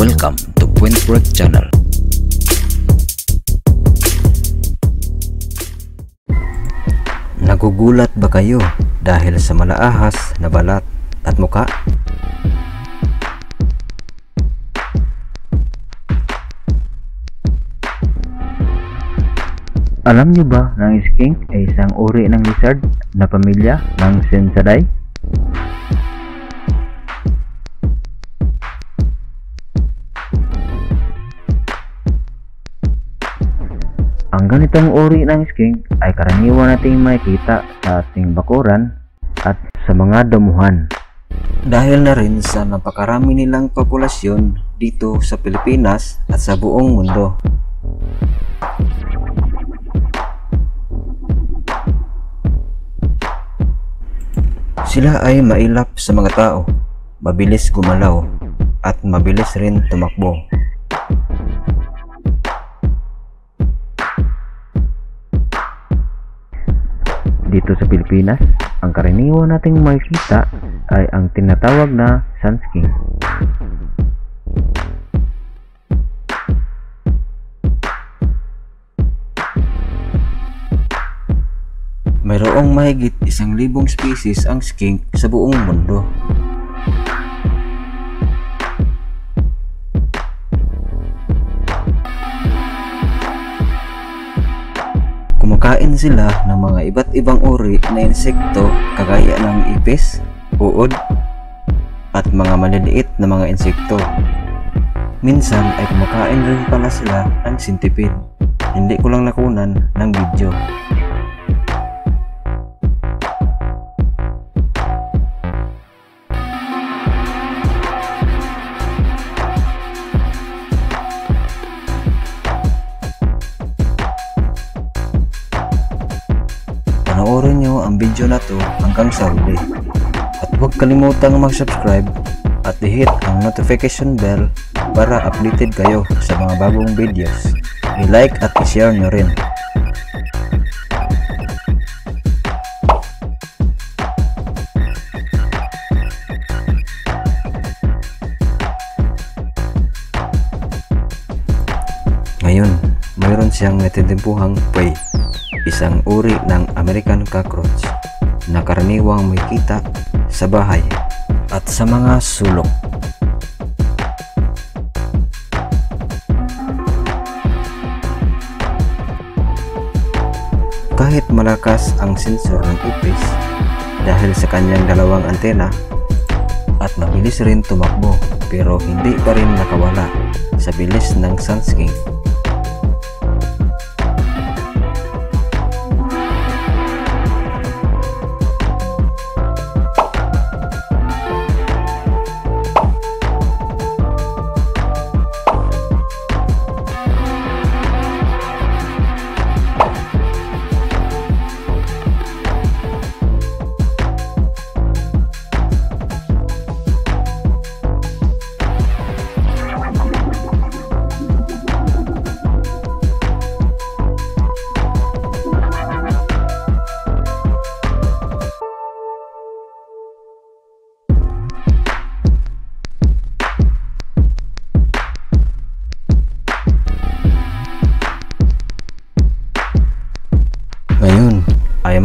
Welcome to TopzCorner Channel. Nagugulat ba kayo dahil sa malaahas na balat at muka? Alam niyo ba na ang skink ay isang uri ng lizard na pamilya ng Sandskinkinae? Ang ganitong uri ng skink ay karaniwan nating makikita sa ating bakuran at sa mga damuhan. Dahil na rin sa napakarami nilang populasyon dito sa Pilipinas at sa buong mundo. Sila ay mailap sa mga tao, mabilis gumalaw at mabilis rin tumakbo. Dito sa Pilipinas, ang karaniwan nating makikita ay ang tinatawag na sand skink. Mayroong mahigit 1,000 species ang skink sa buong mundo. Kumakain sila ng mga iba't ibang uri na insekto kagaya ng ipis, uod, at mga maliliit na mga insekto. Minsan ay kumakain rin pala sila ng centipede. Hindi ko lang nakunan ng video. Panoorin nyo ang video na to hanggang sa huli. At huwag kalimutang mag-subscribe at i-hit ang notification bell para updated kayo sa mga bagong videos. I-like at i-share nyo rin. Ngayon, mayroon siyang natitimpuhang pay. Isang uri ng American cockroach na karaniwang makikita sa bahay at sa mga sulok. Kahit malakas ang sensor ng upis dahil sa kanyang dalawang antena at mabilis rin tumakbo, pero hindi pa rin nakawala sa bilis ng sand skink.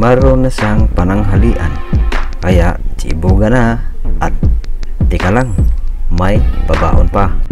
Mayroon na siyang pananghalian, kaya tiiboga na at teka lang, may pabaon pa.